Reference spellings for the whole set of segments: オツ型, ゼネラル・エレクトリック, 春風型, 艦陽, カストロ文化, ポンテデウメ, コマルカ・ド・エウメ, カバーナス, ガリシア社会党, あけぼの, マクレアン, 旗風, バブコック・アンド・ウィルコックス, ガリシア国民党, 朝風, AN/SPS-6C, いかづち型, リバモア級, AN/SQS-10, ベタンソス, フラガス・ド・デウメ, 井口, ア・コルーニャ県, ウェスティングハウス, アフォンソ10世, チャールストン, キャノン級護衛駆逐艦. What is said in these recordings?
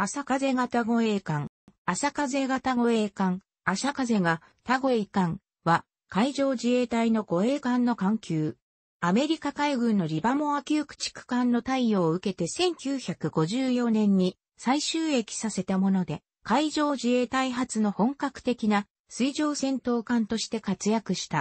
朝風がた護衛艦、朝風がた護衛艦、朝風がた護衛艦は海上自衛隊の護衛艦の艦級。アメリカ海軍のリバモア級駆逐艦の貸与を受けて1954年に再就役させたもので、海上自衛隊初の本格的な水上戦闘艦として活躍した。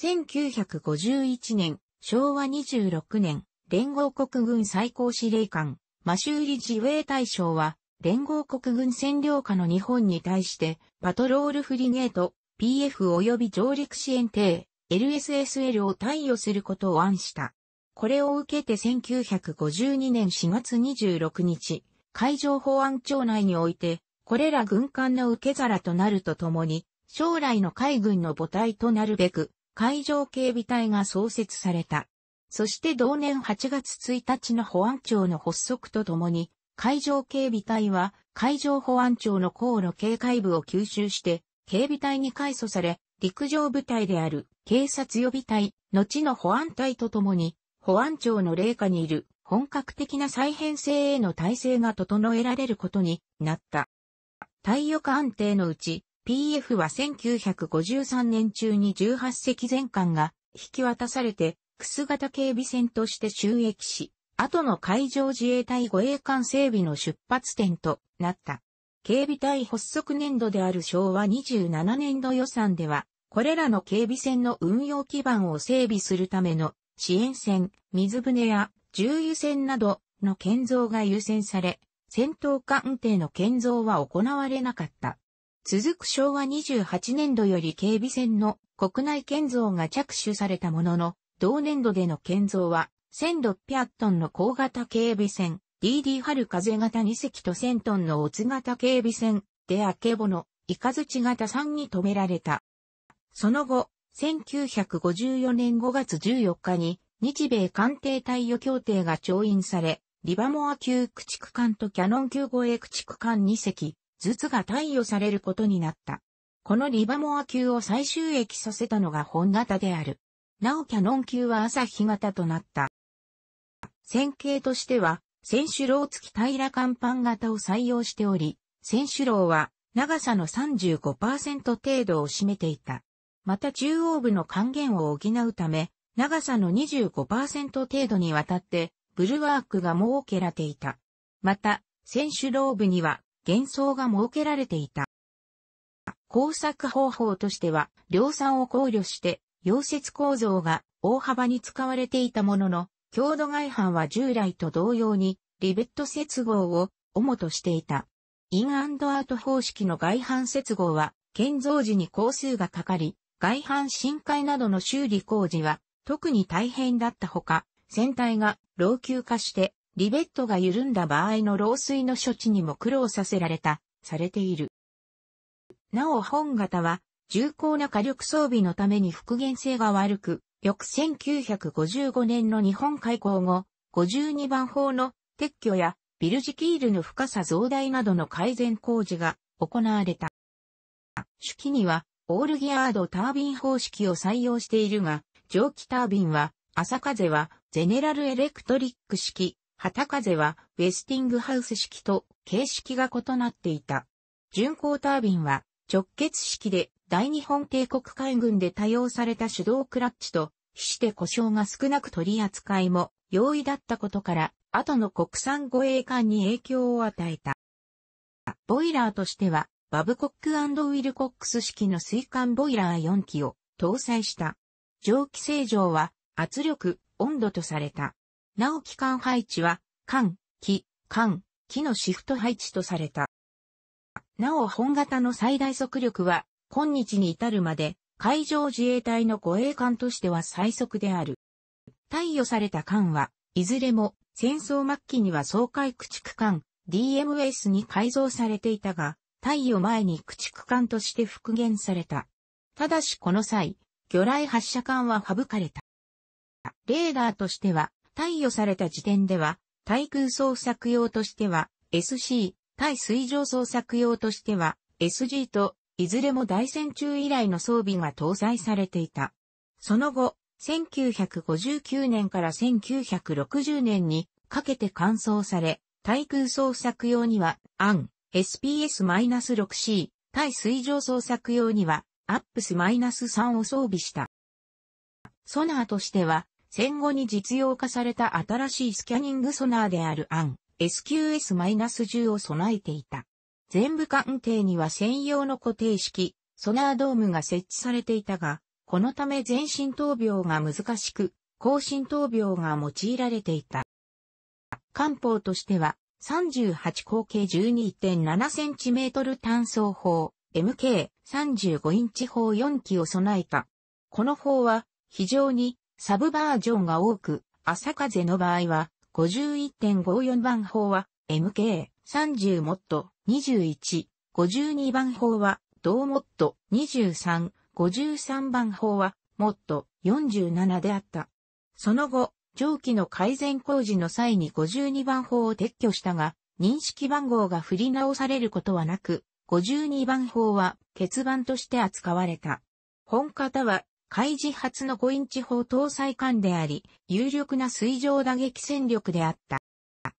1951年、昭和26年、連合国軍最高司令官、マシューリ自衛隊長は、連合国軍占領下の日本に対して、パトロールフリゲート、PF 及び上陸支援艇、LSSL を貸与することを案した。これを受けて1952年4月26日、海上保安庁内において、これら軍艦の受け皿となるとともに、将来の海軍の母体となるべく、海上警備隊が創設された。そして同年8月1日の保安庁の発足とともに、海上警備隊は海上保安庁の航路警戒部を吸収して、警備隊に改組され、陸上部隊である警察予備隊、後の保安隊とともに、保安庁の隷下にいる本格的な再編成への体制が整えられることになった。貸与艦艇のうち、PF は1953年中に18隻全艦が引き渡されて、楠形警備船として就役し、後の海上自衛隊護衛艦整備の出発点となった。警備隊発足年度である昭和27年度予算では、これらの警備船の運用基盤を整備するための支援船、水船や重油船などの建造が優先され、戦闘艦艇の建造は行われなかった。続く昭和28年度より警備船の国内建造が着手されたものの、同年度での建造は、1600トンの高型警備船、DD 春風型2隻と1000トンのオツ型警備船、であけぼの、いかづち型3に止められた。その後、1954年5月14日に、日米艦艇貸与協定が調印され、リバモア級駆逐艦とキャノン級護衛駆逐艦2隻、ずつが貸与されることになった。このリバモア級を再就役させたのが本型である。なおキャノン級は朝日型となった。戦型としては、船首楼付き平甲板型を採用しており、船首楼は長さの 35% 程度を占めていた。また中央部の間限を補うため、長さの 25% 程度にわたって、ブルワークが設けられていた。また、船首楼部には、舷槽が設けられていた。工作方法としては、量産を考慮して、溶接構造が大幅に使われていたものの、強度外板は従来と同様に、リベット接合を主としていた。イン&アウト方式の外板接合は、建造時に工数がかかり、外板深解などの修理工事は、特に大変だったほか、船体が老朽化して、リベットが緩んだ場合の漏水の処置にも苦労されている。なお本型は、重厚な火力装備のために復元性が悪く、翌1955年の日本開港後、52番砲の撤去やビルジキールの深さ増大などの改善工事が行われた。主機には、オールギアードタービン方式を採用しているが、蒸気タービンは、朝風はゼネラルエレクトリック式、旗風はウェスティングハウス式と形式が異なっていた。巡航タービンは直結式で、大日本帝国海軍で多用された手動クラッチと、比して故障が少なく取り扱いも容易だったことから、後の国産護衛艦に影響を与えた。ボイラーとしては、バブコック&ウィルコックス式の水管ボイラー4基を搭載した。蒸気正常は圧力、温度とされた。なお機関配置は、間、機のシフト配置とされた。なお本型の最大速力は、今日に至るまで、海上自衛隊の護衛艦としては最速である。貸与された艦は、いずれも戦争末期には掃海駆逐艦 DMS に改造されていたが、貸与前に駆逐艦として復元された。ただしこの際、魚雷発射管は省かれた。レーダーとしては、貸与された時点では、対空捜索用としては SC、対水上捜索用としては SG と、いずれも大戦中以来の装備が搭載されていた。その後、1959年から1960年にかけて換装され、対空捜索用には、AN、SPS-6C、対水上捜索用には、APS-3 を装備した。ソナーとしては、戦後に実用化された新しいスキャニングソナーであるAN、SQS-10 を備えていた。全部艦艇には専用の固定式、ソナードームが設置されていたが、このため前進闘病が難しく、後進闘病が用いられていた。艦砲としては、38口径 12.7 センチメートル単装砲、MK 35インチ砲4機を備えた。この砲は、非常にサブバージョンが多く、朝風の場合は、51.54 番砲は、MK 30モット21、52番砲は、同モット23、53番砲は、モット47であった。その後、蒸気の改善工事の際に52番砲を撤去したが、認識番号が振り直されることはなく、52番砲は欠番として扱われた。本型は、海自発の5インチ砲搭載艦であり、有力な水上打撃戦力であった。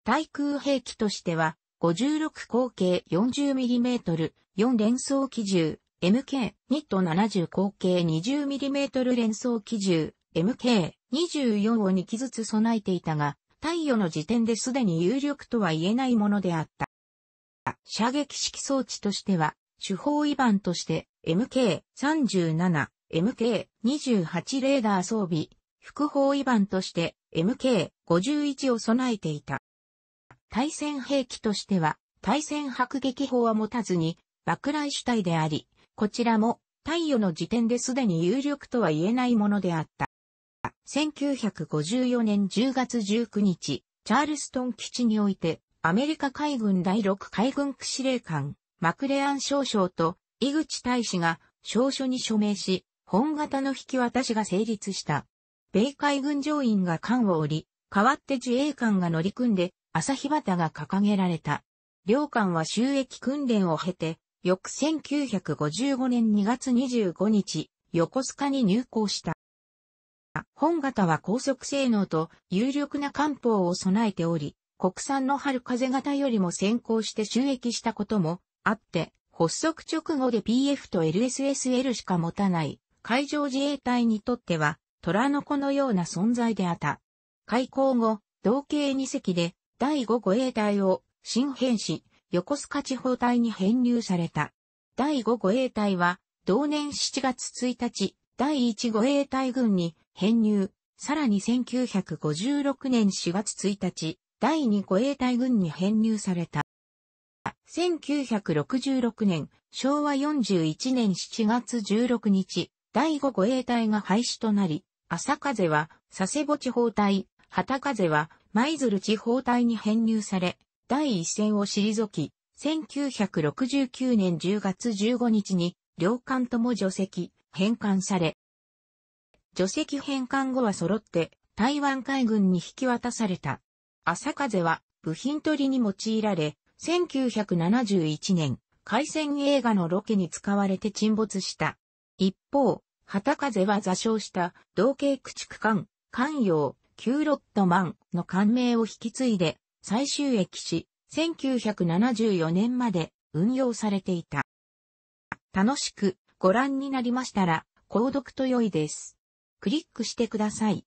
対空兵器としては、56口径 40mm、4連装機銃、MK2 と70口径 20mm 連装機銃、MK24 を2機ずつ備えていたが、貸与の時点ですでに有力とは言えないものであった。射撃式装置としては、主砲イバンとして、MK37、MK28 レーダー装備、副砲イバンとして、MK51 を備えていた。対戦兵器としては、対戦迫撃砲は持たずに、爆雷主体であり、こちらも、貸与の時点ですでに有力とは言えないものであった。1954年10月19日、チャールストン基地において、アメリカ海軍第6海軍区司令官、マクレアン少将と、井口大使が、詔書に署名し、本型の引き渡しが成立した。米海軍乗員が艦を降り、代わって自衛官が乗り組んで、朝日旗が掲げられた。両艦は収益訓練を経て、翌1955年2月25日、横須賀に入港した。本型は高速性能と有力な艦砲を備えており、国産の春風型よりも先行して収益したこともあって、発足直後で PF と LSSL しか持たない海上自衛隊にとっては虎の子のような存在であった。開港後、同型2隻で第5護衛隊を新編し、横須賀地方隊に編入された。第5護衛隊は同年7月1日、第1護衛隊群に編入、さらに1956年4月1日、第2護衛隊群に編入された。1966年、昭和41年7月16日、第5護衛隊が廃止となり、朝風は佐世保地方隊、旗風は舞鶴地方隊に編入され、第一線を退き、1969年10月15日に、両艦とも除籍、返還され、除籍返還後は揃って台湾海軍に引き渡された。朝風は部品取りに用いられ、1971年、海戦映画のロケに使われて沈没した。一方、旗風は座礁した同型駆逐艦、艦陽、9ロットマンの艦名を引き継いで再収益し、1974年まで運用されていた。楽しくご覧になりましたら、購読と良いです。クリックしてください。